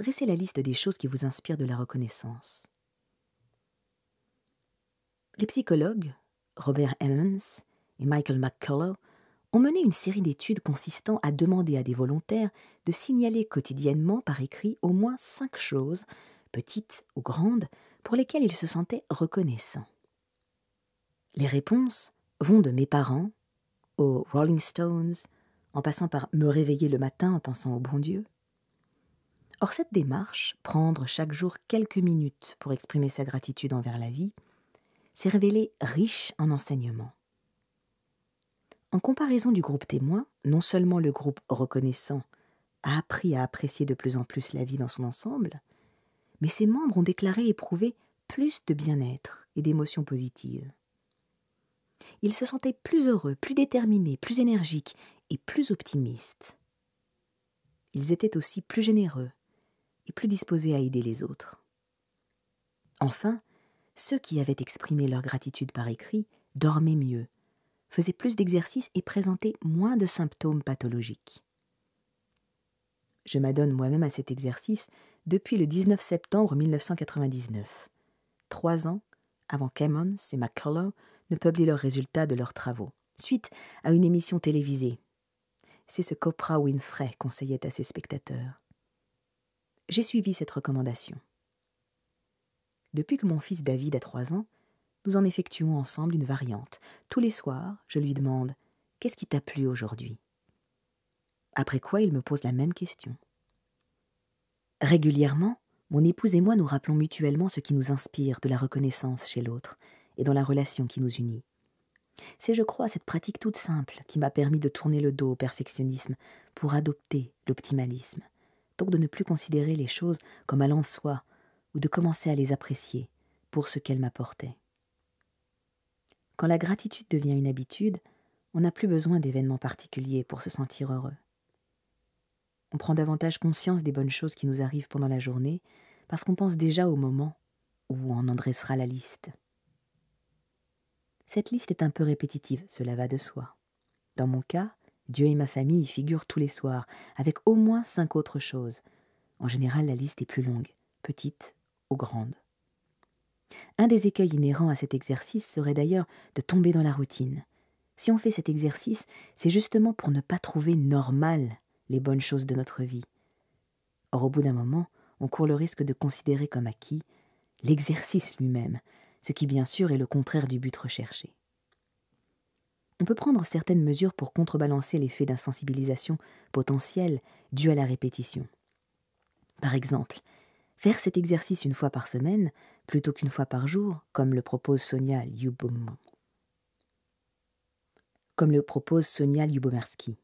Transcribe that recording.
dressez la liste des choses qui vous inspirent de la reconnaissance. Les psychologues, Robert Emmons et Michael McCullough, ont mené une série d'études consistant à demander à des volontaires de signaler quotidiennement par écrit au moins 5 choses, petites ou grandes, pour lesquelles ils se sentaient reconnaissants. Les réponses vont de mes parents, aux Rolling Stones, en passant par me réveiller le matin en pensant au bon Dieu. Or cette démarche, prendre chaque jour quelques minutes pour exprimer sa gratitude envers la vie, s'est révélée riche en enseignements. En comparaison du groupe témoin, non seulement le groupe reconnaissant a appris à apprécier de plus en plus la vie dans son ensemble, mais ses membres ont déclaré éprouver plus de bien-être et d'émotions positives. Ils se sentaient plus heureux, plus déterminés, plus énergiques et plus optimistes. Ils étaient aussi plus généreux et plus disposés à aider les autres. Enfin, ceux qui avaient exprimé leur gratitude par écrit dormaient mieux, faisaient plus d'exercices et présentaient moins de symptômes pathologiques. Je m'adonne moi-même à cet exercice depuis le 19 septembre 1999, 3 ans avant qu'Emmons et McCullough ne publient leurs résultats de leurs travaux, suite à une émission télévisée. C'est ce qu'Oprah Winfrey conseillait à ses spectateurs. J'ai suivi cette recommandation. Depuis que mon fils David a 3 ans, nous en effectuons ensemble une variante. Tous les soirs, je lui demande « Qu'est-ce qui t'a plu aujourd'hui ?» Après quoi, il me pose la même question. Régulièrement, mon épouse et moi nous rappelons mutuellement ce qui nous inspire de la reconnaissance chez l'autre et dans la relation qui nous unit. C'est, je crois, cette pratique toute simple qui m'a permis de tourner le dos au perfectionnisme pour adopter l'optimalisme, donc de ne plus considérer les choses comme allant de soi ou de commencer à les apprécier pour ce qu'elles m'apportaient. Quand la gratitude devient une habitude, on n'a plus besoin d'événements particuliers pour se sentir heureux. On prend davantage conscience des bonnes choses qui nous arrivent pendant la journée parce qu'on pense déjà au moment où on en dressera la liste. Cette liste est un peu répétitive, cela va de soi. Dans mon cas, Dieu et ma famille y figurent tous les soirs, avec au moins 5 autres choses. En général, la liste est plus longue, petite ou grande. Un des écueils inhérents à cet exercice serait d'ailleurs de tomber dans la routine. Si on fait cet exercice, c'est justement pour ne pas trouver normal les bonnes choses de notre vie. Or, au bout d'un moment, on court le risque de considérer comme acquis l'exercice lui-même, ce qui bien sûr est le contraire du but recherché. On peut prendre certaines mesures pour contrebalancer l'effet d'insensibilisation potentielle due à la répétition. Par exemple, faire cet exercice une fois par semaine, plutôt qu'une fois par jour, comme le propose Sonja Lyubomirsky.